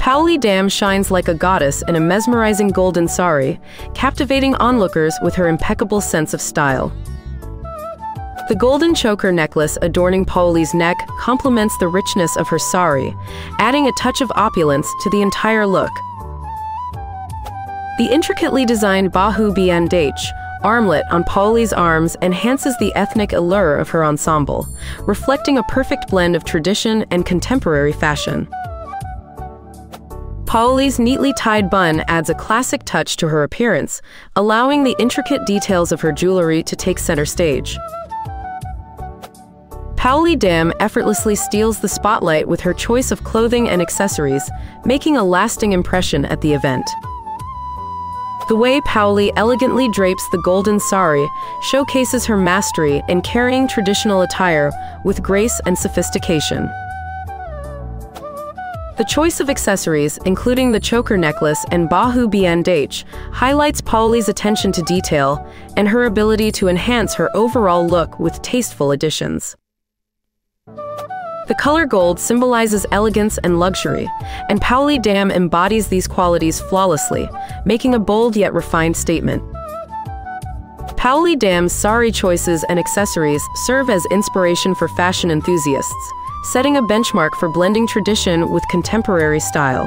Paoli Dam shines like a goddess in a mesmerizing golden sari, captivating onlookers with her impeccable sense of style. The golden choker necklace adorning Paoli's neck complements the richness of her sari, adding a touch of opulence to the entire look. The intricately designed Bahu Bandage armlet on Paoli's arms enhances the ethnic allure of her ensemble, reflecting a perfect blend of tradition and contemporary fashion. Paoli's neatly tied bun adds a classic touch to her appearance, allowing the intricate details of her jewelry to take center stage. Paoli Dam effortlessly steals the spotlight with her choice of clothing and accessories, making a lasting impression at the event. The way Paoli elegantly drapes the golden sari showcases her mastery in carrying traditional attire with grace and sophistication. The choice of accessories, including the choker necklace and Bahu Bandage, highlights Paoli's attention to detail and her ability to enhance her overall look with tasteful additions. The color gold symbolizes elegance and luxury, and Paoli Dam embodies these qualities flawlessly, making a bold yet refined statement. Paoli Dam's sari choices and accessories serve as inspiration for fashion enthusiasts, setting a benchmark for blending tradition with contemporary style.